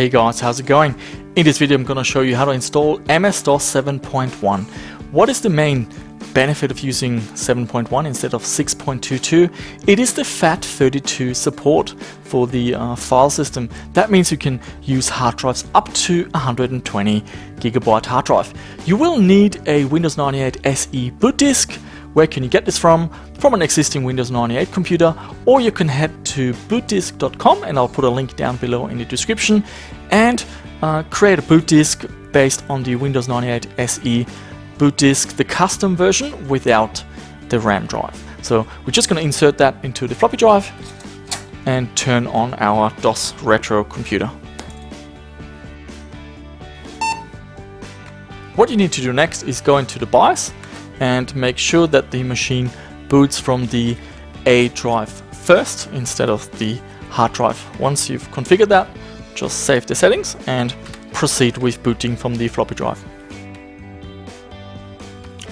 Hey guys, how's it going? In this video I'm going to show you how to install MS-DOS 7.1. What is the main benefit of using 7.1 instead of 6.22? It is the FAT32 support for the file system. That means you can use hard drives up to 120GB hard drive. You will need a Windows 98 SE boot disk. Where can you get this from? From an existing Windows 98 computer, or you can head to bootdisk.com, and I'll put a link down below in the description, and create a boot disk based on the Windows 98 SE boot disk, the custom version without the RAM drive. So we're just going to insert that into the floppy drive and turn on our DOS retro computer. What you need to do next is go into the BIOS and make sure that the machine boots from the A drive first instead of the hard drive. Once you've configured that, just save the settings and proceed with booting from the floppy drive.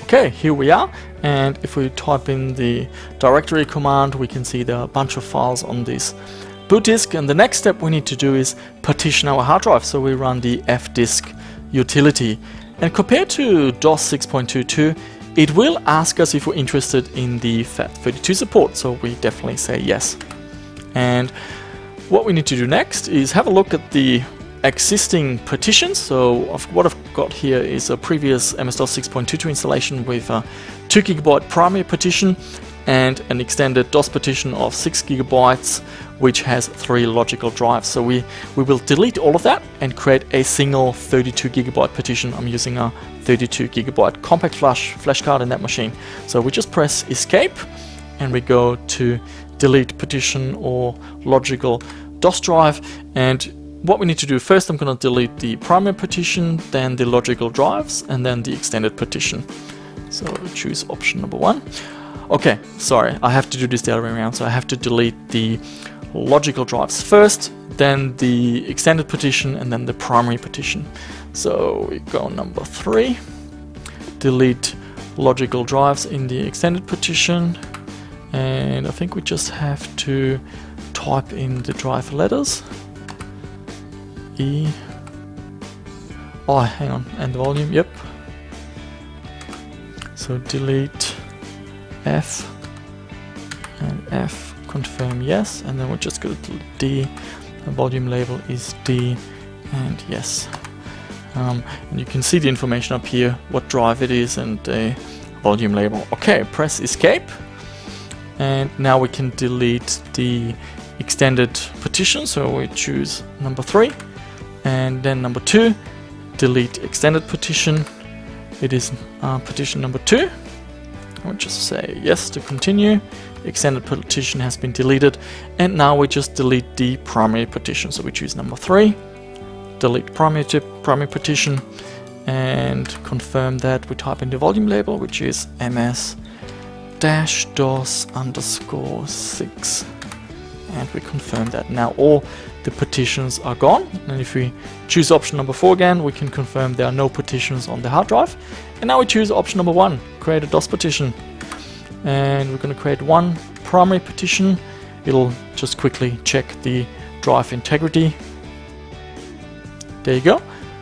Okay, here we are, and if we type in the directory command, we can see there are a bunch of files on this boot disk, and the next step we need to do is partition our hard drive. So we run the FDISK utility, and compared to DOS 6.22, it will ask us if we're interested in the FAT32 support, so we definitely say yes. And what we need to do next is have a look at the existing partitions. So what I've got here is a previous MS-DOS 6.22 installation with a 2GB primary partition and an extended DOS partition of 6GB, which has 3 logical drives. So we will delete all of that and create a single 32GB partition. I'm using a 32GB compact flash card in that machine. So we just press escape and we go to delete partition or logical DOS drive. And what we need to do first, I'm going to delete the primary partition, then the logical drives, and then the extended partition. So choose option number 1. Okay, sorry, I have to do this the other way around, so I have to delete the logical drives first, then the extended partition, and then the primary partition. So we go number 3, delete logical drives in the extended partition, and I think we just have to type in the drive letters. E. Oh, hang on, and the volume, yep. So delete F and F, confirm yes, and then we'll just go to D. The volume label is D and yes. And you can see the information up here, what drive it is and the volume label. Okay, press escape, and now we can delete the extended partition. So we choose number 3 and then number 2, delete extended partition. It is partition number 2. I'll just say yes to continue. Extended partition has been deleted, and now we just delete the primary partition. So we choose number 3, delete primary partition, and confirm that. We type in the volume label, which is ms-dos_6, and we confirm that. Now all the partitions are gone, and if we choose option number 4 again, we can confirm there are no partitions on the hard drive. And now we choose option number 1, create a DOS partition, and we're going to create one primary partition. It'll just quickly check the drive integrity. There you go.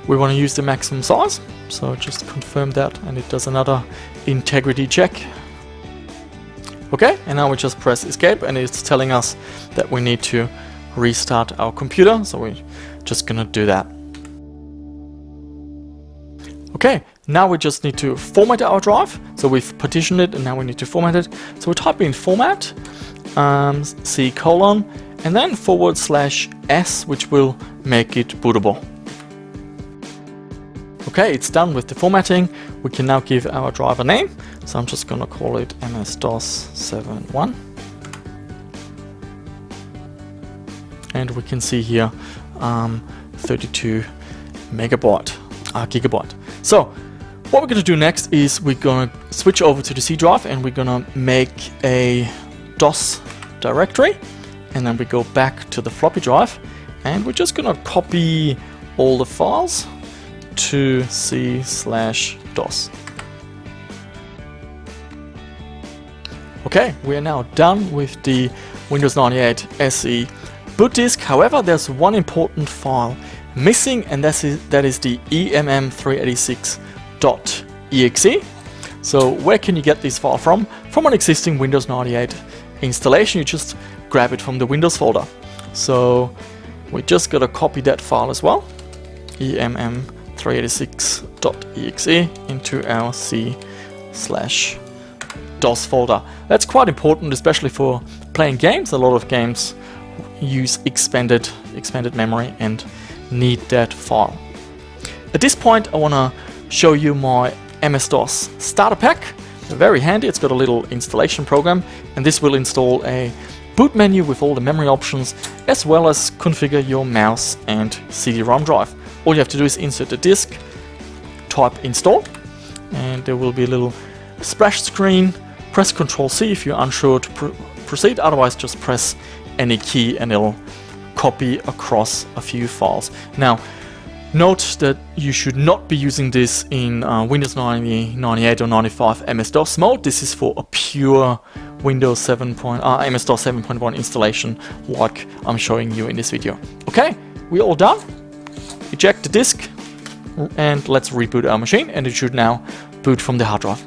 We want to use the maximum size, so just confirm that, and it does another integrity check. Okay, and now we just press escape, and it's telling us that we need to restart our computer, so we're just gonna do that. Okay, now we just need to format our drive. So we've partitioned it, and now we need to format it. So we type in format, C: and then /S, which will make it bootable. Okay, it's done with the formatting. We can now give our drive a name. So I'm just going to call it MS-DOS 7.1. And we can see here 32 gigabyte. So what we're going to do next is we're going to switch over to the C drive, and we're going to make a DOS directory. And then we go back to the floppy drive, and we're just going to copy all the files to C/DOS. Okay, we are now done with the Windows 98 SE boot disk. However, there's one important file missing, and that is the EMM386.exe. So where can you get this file from? From an existing Windows 98 installation. You just grab it from the Windows folder. So we just gotta copy that file as well, EMM386.exe, into our C/DOS folder. That's quite important, especially for playing games. A lot of games use expanded memory and need that file. At this point, I want to show you my MS-DOS starter pack. Very handy. It's got a little installation program, and this will install a boot menu with all the memory options, as well as configure your mouse and CD-ROM drive. All you have to do is insert the disk, type install, and there will be a little splash screen. Press Ctrl+C if you're unsure to proceed, otherwise just press any key and it'll copy across a few files. Now, note that you should not be using this in Windows 90, 98 or 95 MS-DOS mode. This is for a pure Windows MS-DOS 7.1 installation like I'm showing you in this video. Okay, we're all done. Eject the disk and let's reboot our machine, and it should now boot from the hard drive.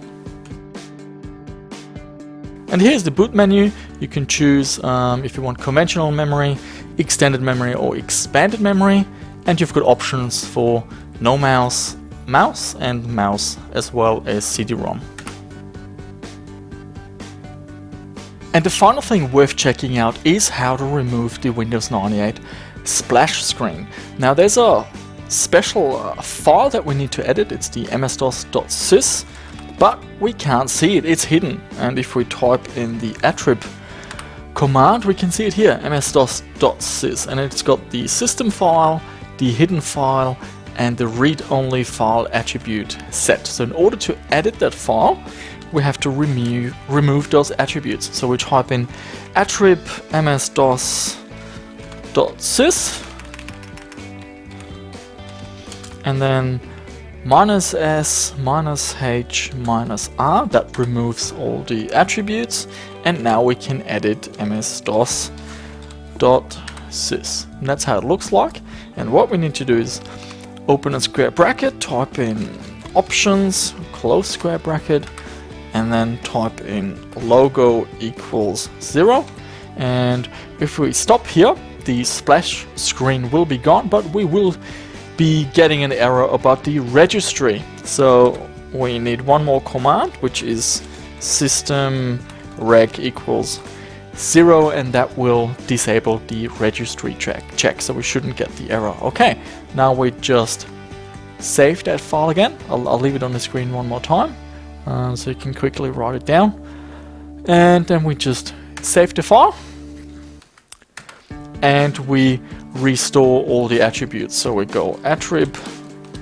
And here's the boot menu. You can choose if you want conventional memory, extended memory or expanded memory, and you've got options for no mouse, mouse and mouse, as well as CD-ROM. And the final thing worth checking out is how to remove the Windows 98 splash screen. Now there's a special file that we need to edit. It's the msdos.sys, but we can't see it, it's hidden. And if we type in the attrib command, we can see it here, msdos.sys, and it's got the system file, the hidden file, and the read-only file attribute set. So in order to edit that file, we have to remove those attributes. So we type in attrib msdos.sys, and then -s -h -r. That removes all the attributes, and now we can edit msdos.sys. And that's how it looks like. And what we need to do is open a square bracket, type in options, close square bracket, and then type in logo equals 0. And if we stop here, the splash screen will be gone, but we will be getting an error about the registry. So we need one more command, which is system reg equals 0, and that will disable the registry check, so we shouldn't get the error. Okay, now we just save that file again. I'll leave it on the screen one more time so you can quickly write it down, and then we just save the file and we restore all the attributes. So we go attrib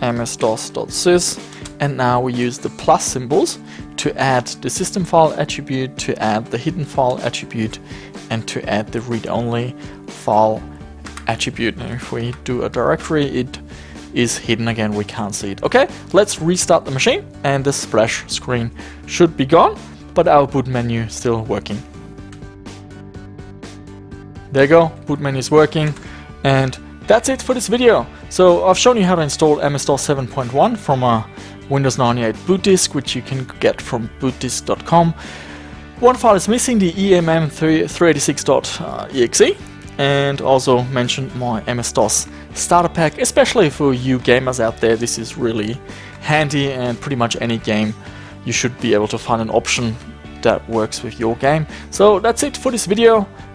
msdos.sys, and now we use the plus symbols to add the system file attribute, to add the hidden file attribute, and to add the read-only file attribute. And if we do a directory, it is hidden again, we can't see it. Okay, let's restart the machine, and the splash screen should be gone, but our boot menu still working. There you go, boot menu is working. And that's it for this video. So I've shown you how to install MS-DOS 7.1 from a Windows 98 boot disk, which you can get from bootdisk.com. One file is missing, the EMM386.exe, and also mentioned my MS-DOS starter pack. Especially for you gamers out there, this is really handy, and pretty much any game you should be able to find an option that works with your game. So that's it for this video.